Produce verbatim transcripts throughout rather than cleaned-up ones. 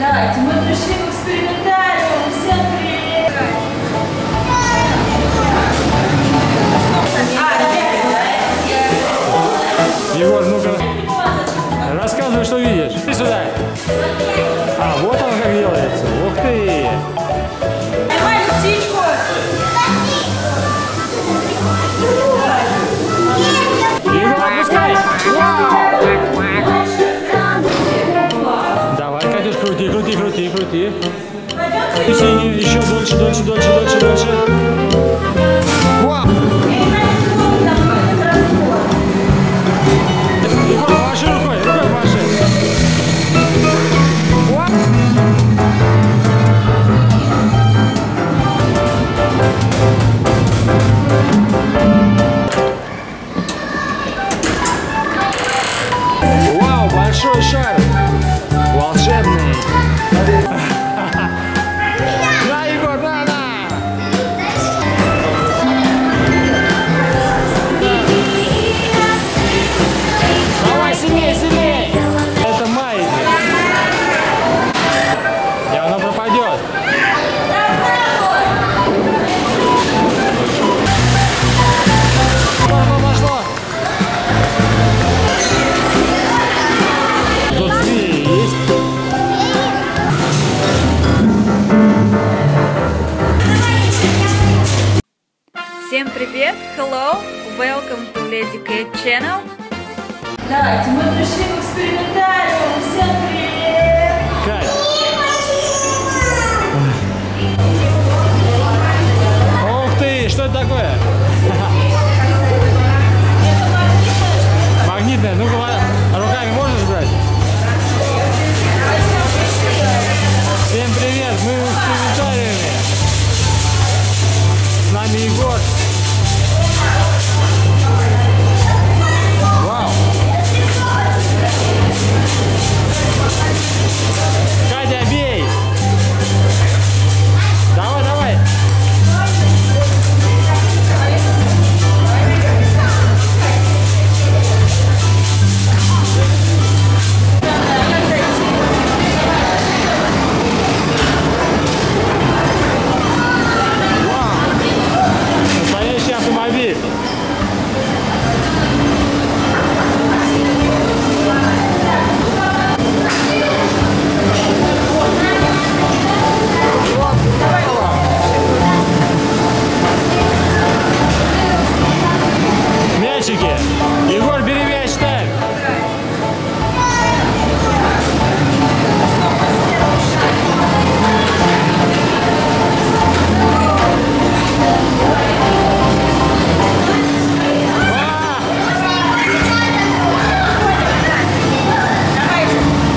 Давайте, мы пришли в экспериментальную. Всем привет! А, Егор, ну-ка, рассказывай, что видишь. Ты сюда. А, вот он как делается. Ух ты! Поймай птичку! Егор, отпускай! Давай, Катюш, крути, крути, крути, крути. Синий, еще дольше, дольше, дольше, дольше, дольше. Егор, маши рукой, рукой маши. Большой шар, волшебный. На, Егор, на, на. Давай, сильнее, сильнее. Это майки. И оно пропадет. Пошло. Всем привет! Hello! Welcome to Lady Cat Channel. Давайте, мы пришли в экспериментальную. Всем привет! Кай! Ух ты! Что это такое? Это магнитная. Магнитная? Ну, руками можешь брать? Всем привет! Мы в экспериментальной. С нами Егор. Вау! Катя, бей! Давай, давай! Егор, бери мяч, ставь!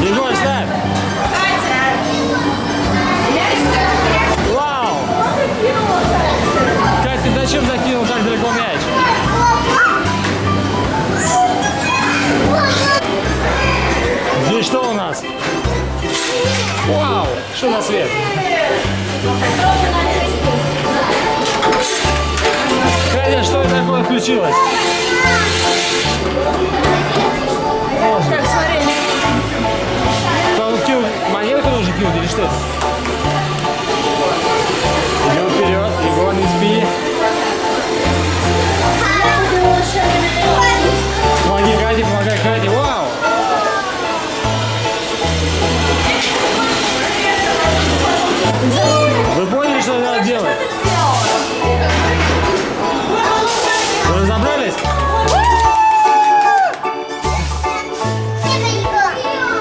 Егор, ставь! Вау! Катя, ты зачем закинул так далеко мяч? Что у нас? Вау! Что на свет? Катя, что такое включилось? Так, смотри. Там кинуть монетку нужно кинуть или что? Идем вперед, Егор, не сби. Помоги, Катя, помогай, Катя. Вау! Вы поняли, что надо делать? Вы разобрались?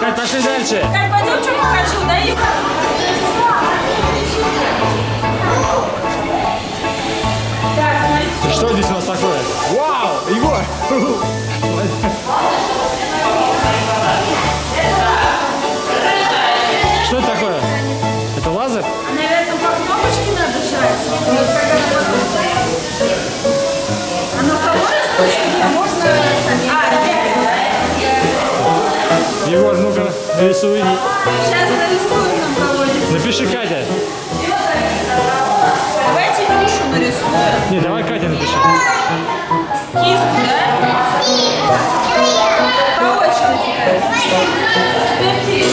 Кать, пошли дальше. Кать, пойдем, что покажу, да, Игорь? Что здесь у нас такое? Вау, Егор! Что это такое? Это лазер? Наверное, по кнопочке надо жать. Оно само растает, можно самим. Егор, ну-ка, нарисуй. Сейчас нарисуем нам кого-нибудь. Напиши, Катя. Давайте Мишу нарисуем. Не, давай Катя напиши. Киску, да? По очереди. Теперь ты.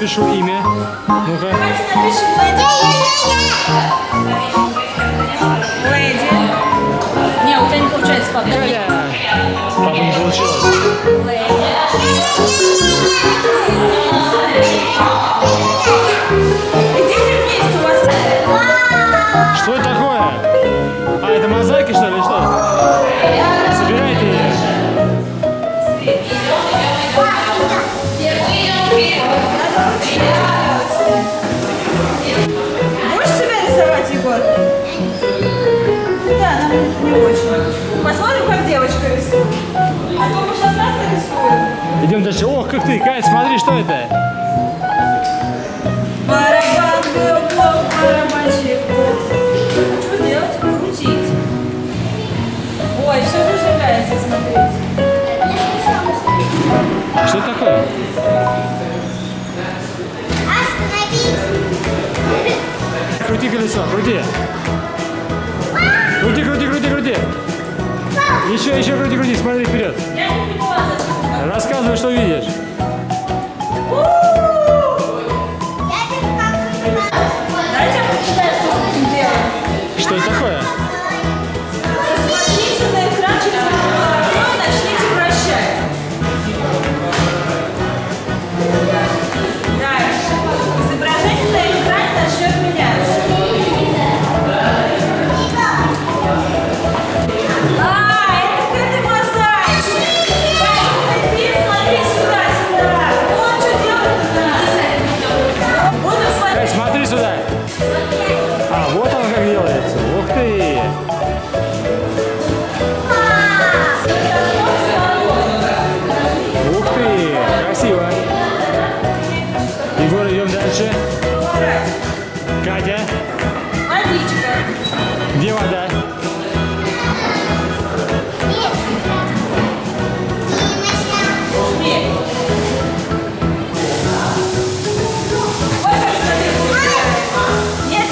напишу имя. Ну-ка. Леди. Не, у тебя не получается папа. По-моему, получилось. Идите вместе, у вас. Что это такое? А, это мозаики, что ли, что? Собирайте ее. Можешь себя рисовать, Егор? Да, нам не очень. Посмотрим, как девочка рисует. А то мы сейчас нас нарисуем. Идем дальше. Ох, как ты, Кай, смотри, что это? Барабан, бюблок, барабанчик. Что делать? Крутить. Ой, все зажигается, смотрите. Что такое? Крути колесо, крути. Крути, крути, крути, крути. Еще, еще крути, крути, смотри вперед. Рассказывай, что видишь. Что это такое? Смотрите на экран через голову, начните вращать. Дальше. Изображение на экране начнет меняться. Катя. Водичка. Где вода? Нет,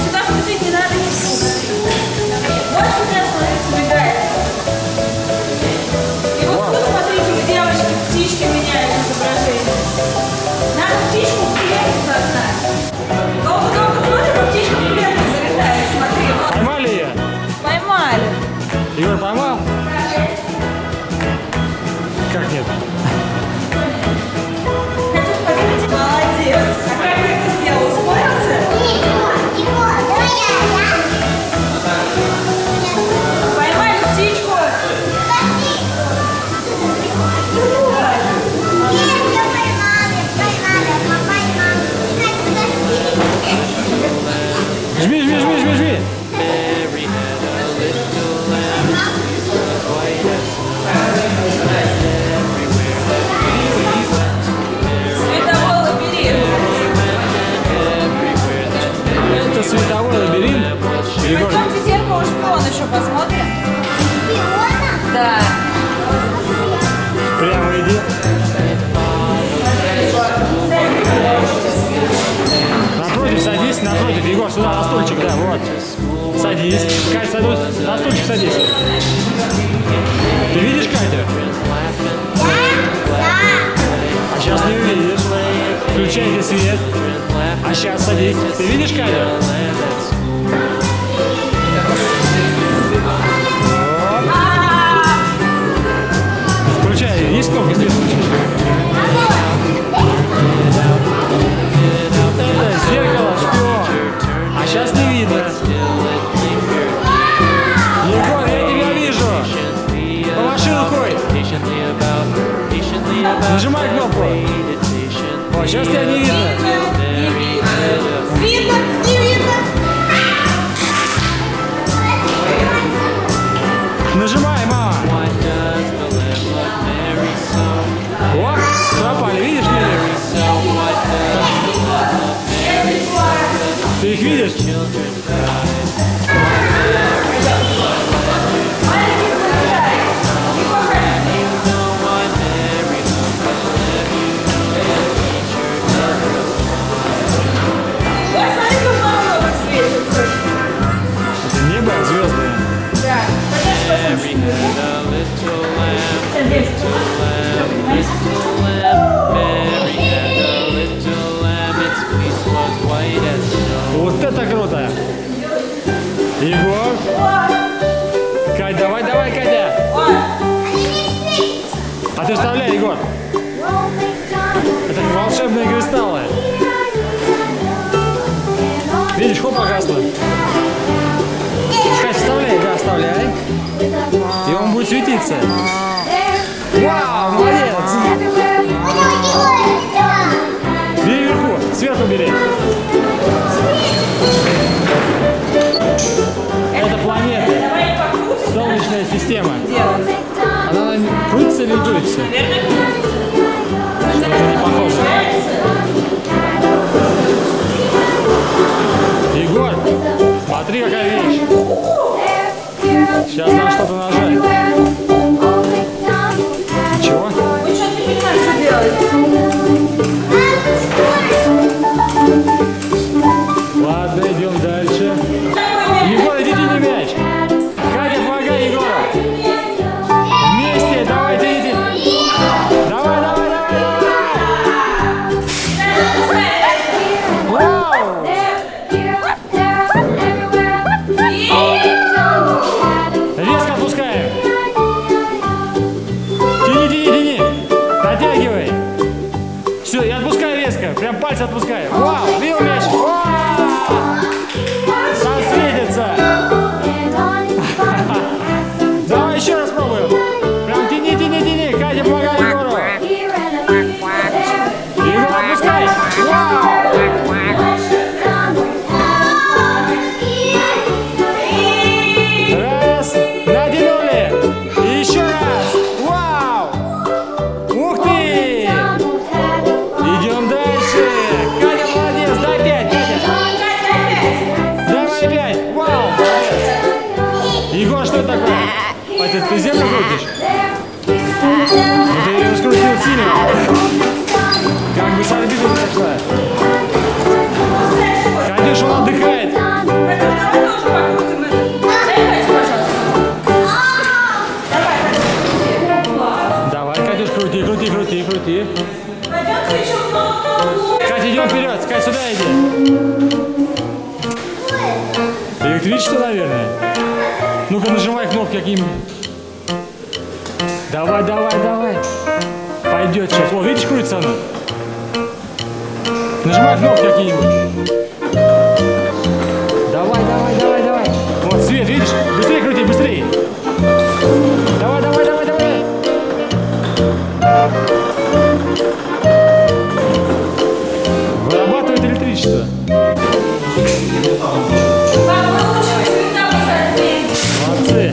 сюда крутить не надо ничего. Вот сюда смотрите, Гай. И вот тут смотрите, у девочки птички меняют изображение. Надо птичку вперед со дна. Долго-долго смотрим, птичка примерно залетает. Смотри. Поймали ее? Поймали. Игорь поймал? Да. Как нет? Хочу посмотреть. Молодец. А как ты это сделал? Ускорился? Нет, Егор, давай я. Поймали птичку? Жми, жми, жми, жми, жми. Световой лабиринт. Это световой лабиринт. Пойдемте зеркало шпион еще посмотрим. Шпиона? Да. Прямо иди. Садись напротив, Егор, сюда, на стульчик, да, вот. Садись. Катя, садись, на стульчик садись. Ты видишь Катю? Да, да. А сейчас не увидишь. Включайте свет. А сейчас садись. Ты видишь Катю? Включай, есть кнопка здесь. Это зеркало, что? А сейчас не видно. Егор, я тебя вижу. Помаши рукой. Нажимай кнопку. О, сейчас тебя не видно. Видно, не видно. Нажимай, мама. О, пропали, видишь, нет? Ты их видишь? волшебные кристаллы. Видишь, хоп, погасло. Кать, вставляй, да, вставляй. И он будет светиться. Вау, молодец! Бери вверху, сверху бери. Это планета. Солнечная система. Она крутится или дуется? Что-то не похоже. Егор, смотри, какая вещь. Сейчас надо что-то нажать. Ничего? Вы что, ты понимаешь, что делать? Ладно, идем дальше. Егор, идите на мяч. Катя, помогай Егору. Вместе, давайте, идите. Давай, давай. Прям пальцы отпускаем. Вау, бил мяч. Сам светится. Давай еще раз пробуем. Прям тяни, тяни, тяни. Катя, помогай Егору. Егор, отпускай. Вау. Раз. Натянули. И еще раз. Вау. Ух ты. Идем дальше. Катя, молодец, дай пять, Катя. Давай пять, вау. Егор, что это такое? Катя, ты землю крутишь? Ты ее раскрутил сильно. Как бы с орбиты прошла. Катюш, он отдыхает. Давай, Катюш, крути, крути, крути, крути. Катя, идем вперед, Катя, сюда иди. Электричество, наверное. Ну-ка, нажимай кнопки какими. Давай, давай, давай. Пойдет сейчас. О, видишь, крутится она. Нажимай кнопки какие-нибудь. Давай, давай, давай, давай. Вот свет, видишь? Быстрее крути, быстрее. Давай, давай, давай, давай. Вырабатывает электричество. Молодцы.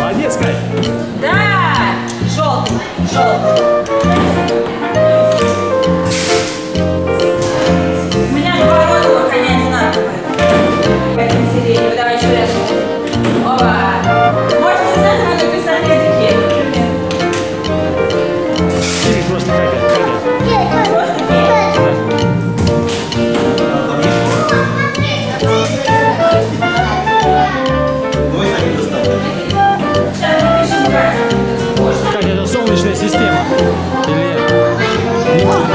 Молодец, Кай. Да, желтый, желтый. Система. Или... Подожди,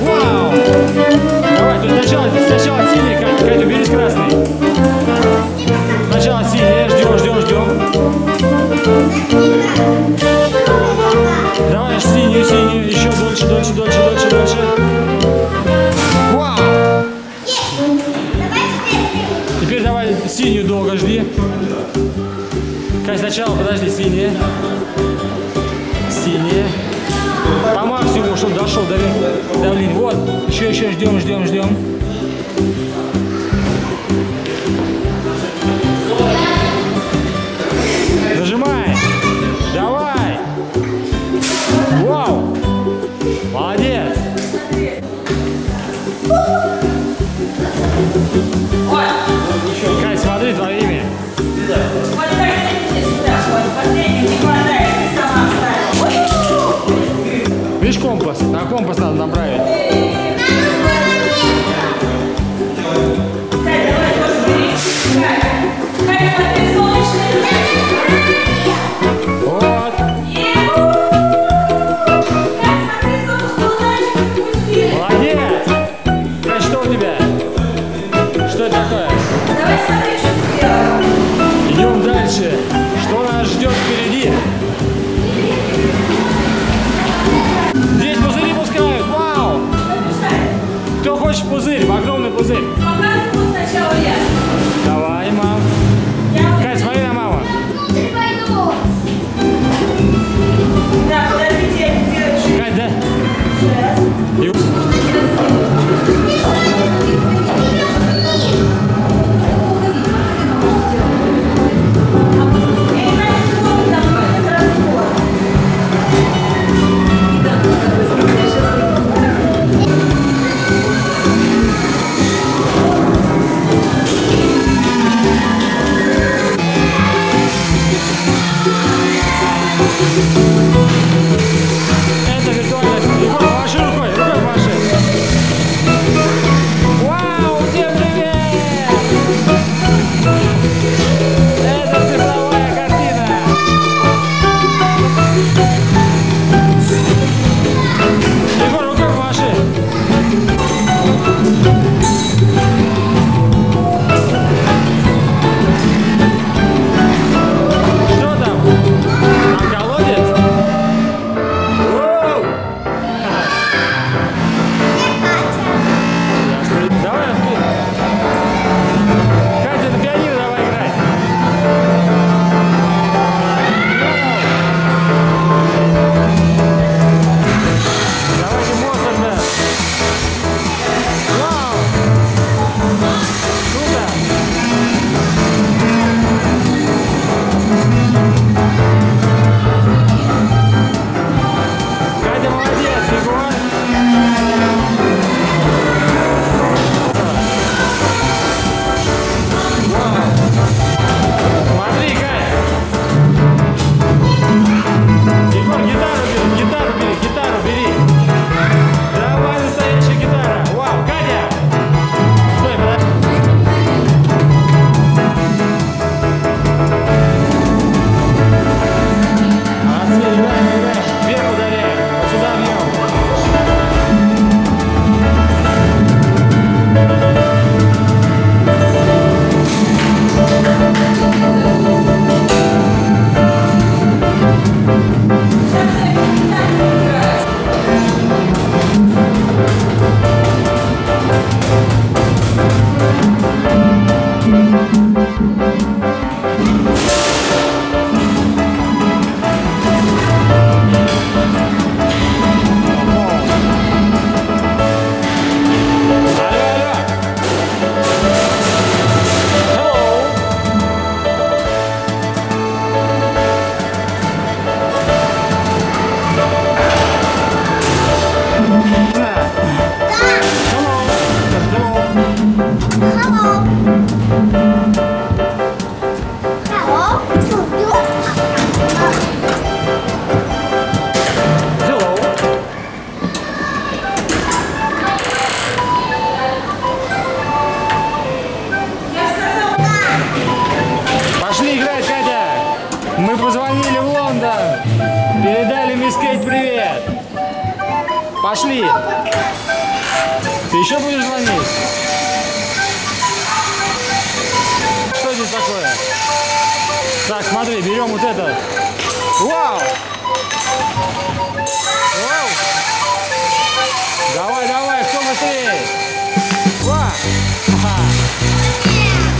вау! Давай, тут сначала, сначала синий, Катя, Катя, уберись красный. Сначала синий, ждем, ждем, ждем. Давай синюю, синюю, еще дольше, дольше, дольше, дольше, дольше. Вау! Теперь давай синюю долго жди. Кать, сначала подожди, синяя. Синяя. По максимуму, чтобы дошел до верхнего давления. Вот, еще, еще ждем, ждем, ждем. Нажимай. Давай. Вау. Молодец. Кай, смотри, твое имя. Вот так идите сюда, вот последний не хватает, ты сама вставила. Видишь компас? На компас надо направить. Кай, давай тоже бери. Кай, Пошли! Ты еще будешь звонить? Что здесь такое? Так, смотри, берем вот это. Вау! Вау! Давай, давай, кто быстрее? Ва! Ага.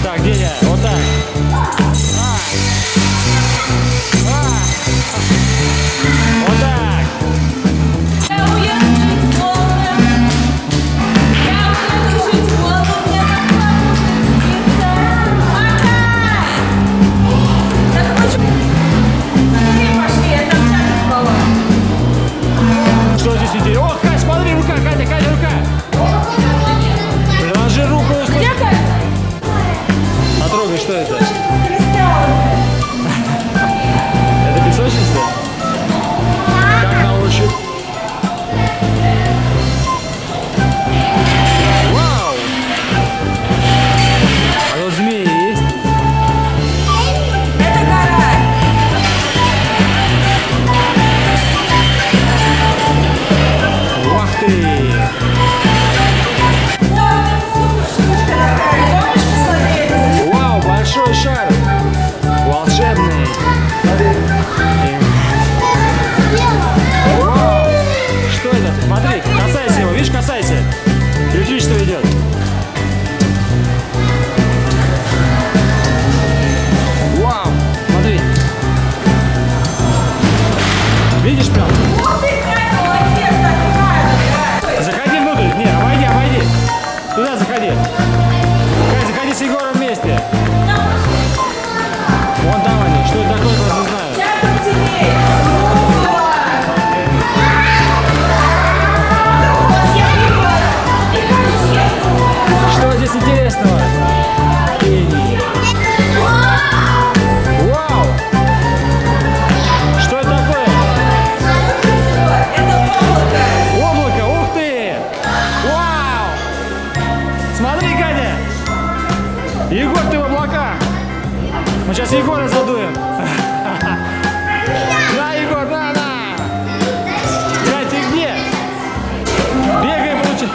Так, где я? Вот так. А. А. Вот так. Я уеду жить голодным. Я уеду жить голодным. Мне так плохо будет сниться. Пока! Пошли, пошли, я там чайник балла. Что здесь идея? О, Кай, смотри, рука, Катя, Катя, рука. Приложи руку. Где Катя? Отрогай, что это? Это песочница? Как научит? Вау! А вот змеи есть? Это гора! Ух ты! Вау, большой шар! Волшебный! Вау! Что это? Смотри, касайся его, видишь, касайся. Электричество идет. Вау! Смотри. Видишь прям? Заходи внутрь. Не, обойди, обойди. Туда заходи. Кай, заходи с Егором вместе. Вон там они. Что это такое, я не знаю. Что здесь интересного? Вау! Что это такое? Это облако. Облако, ух ты! Вау! Смотри, Катя! Егор, ты в облаках! Мы сейчас Егора задуем. Да, Егор, да, да! Катя, ты где? Бегай, получи.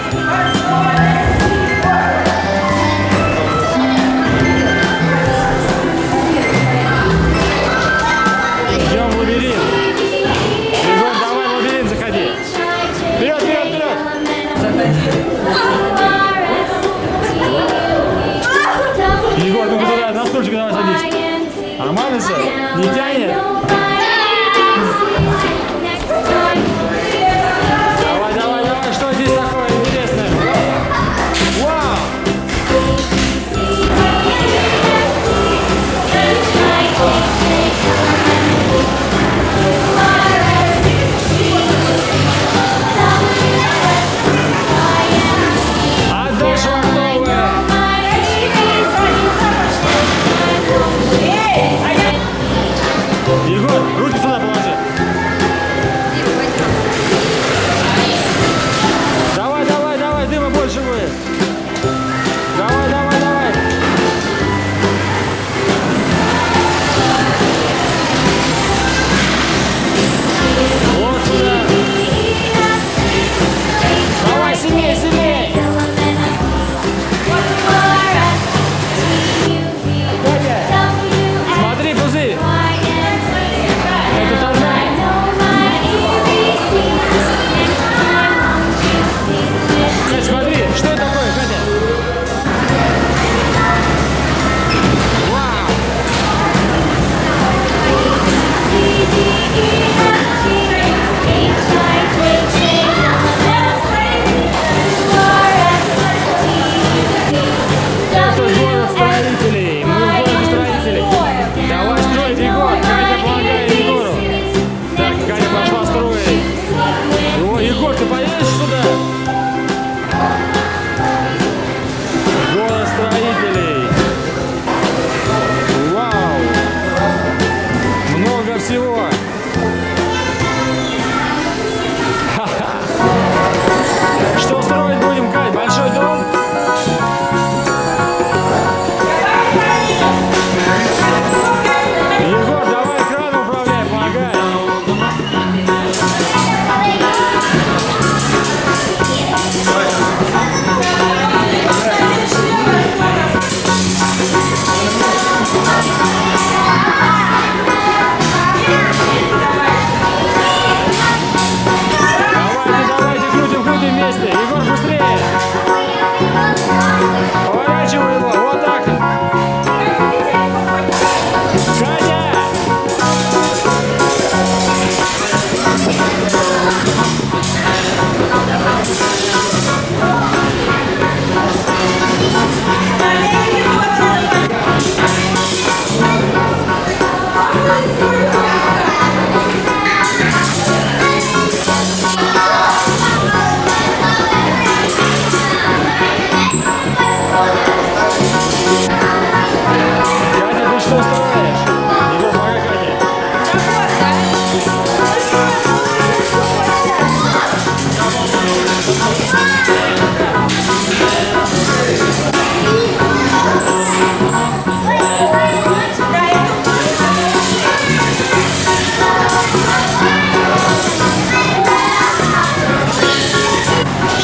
Идем в лабиринт. Егор, давай в лабиринт заходи. Вперед, вперед, вперед! Заходи. Егор, ну-ка туда, на стульчик давай садись. Нормально все? Не тянет? Давай, давай, давай, что здесь такое интересное? Вау! Отдай швартовое! Егор, руки сюда положи! Давай, давай, давай, дыма больше будет! Давай, давай, давай! Вот сюда! Давай, сильнее, сильнее! Смотри, пузырь! Что устраиваешь? Его помогай, Катя.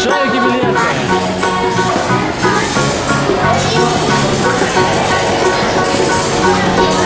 Шарики, билеты. We'll be right back.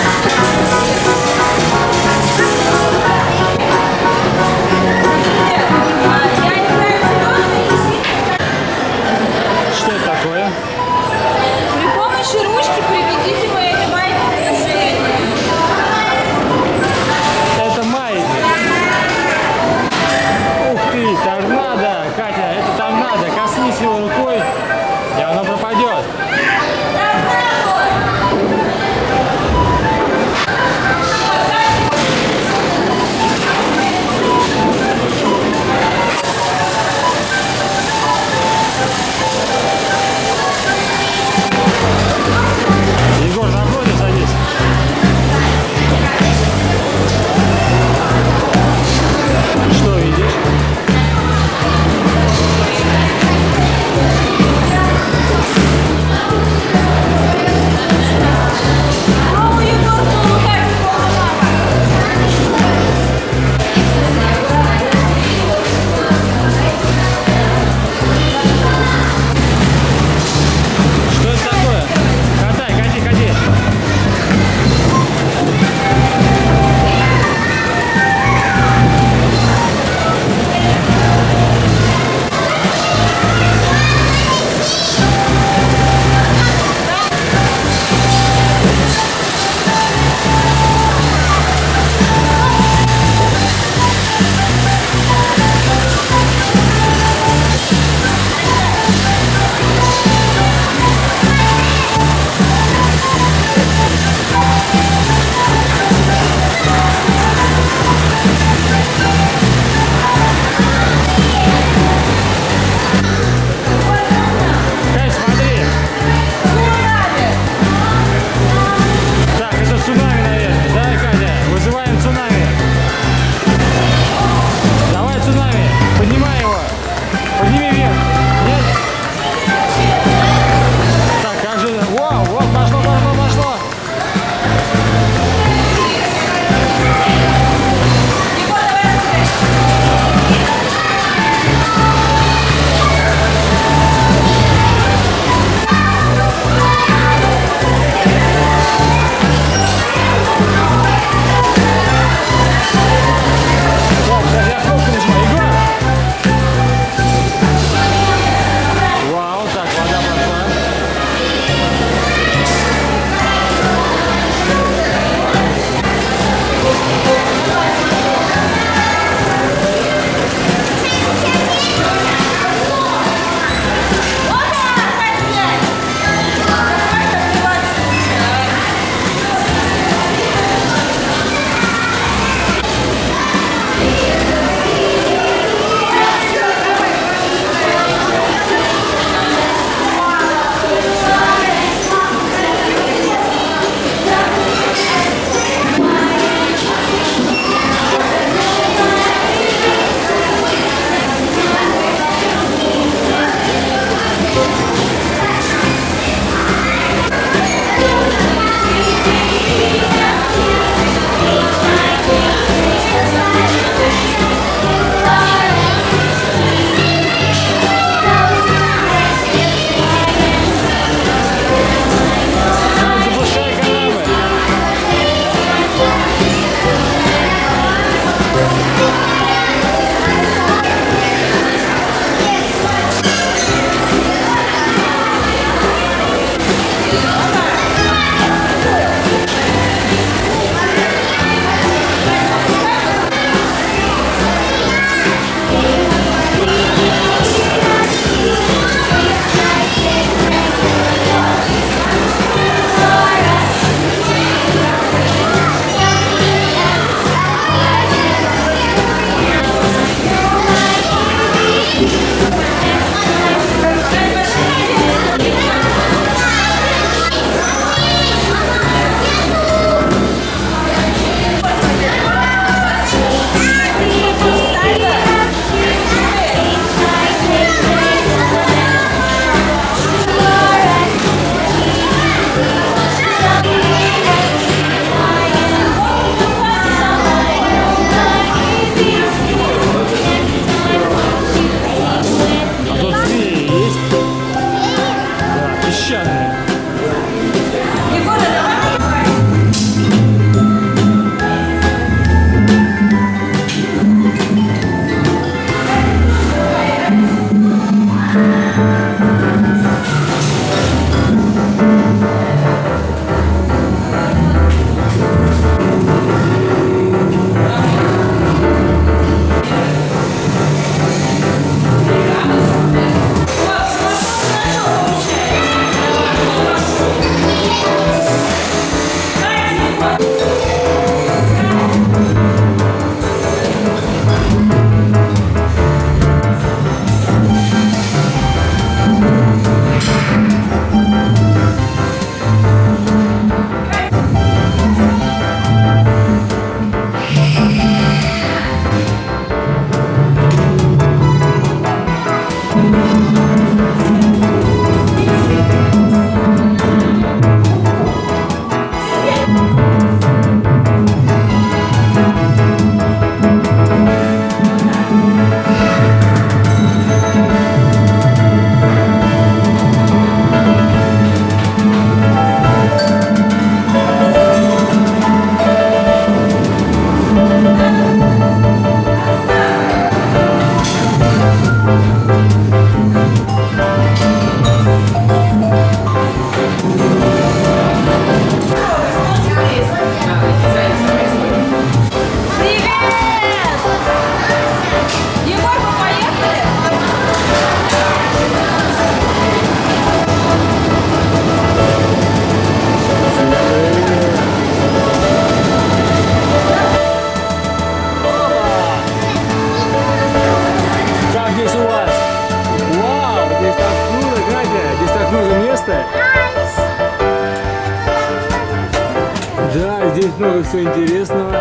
Да, здесь много всего интересного.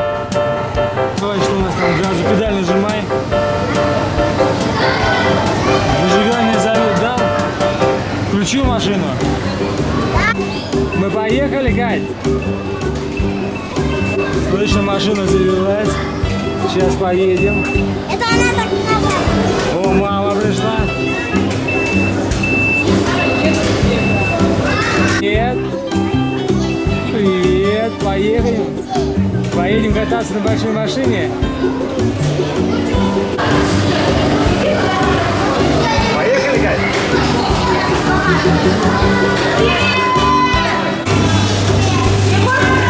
Давай, что у нас там? Газу, педаль нажимай. Зажигание залет дал. Включу машину. Мы поехали, Кать. Слышно, машина завелась. Сейчас поедем. Это она так назад. О, мама пришла. Привет. Привет. Поехали. Поедем кататься на большой машине. Поехали, Гай. Привет.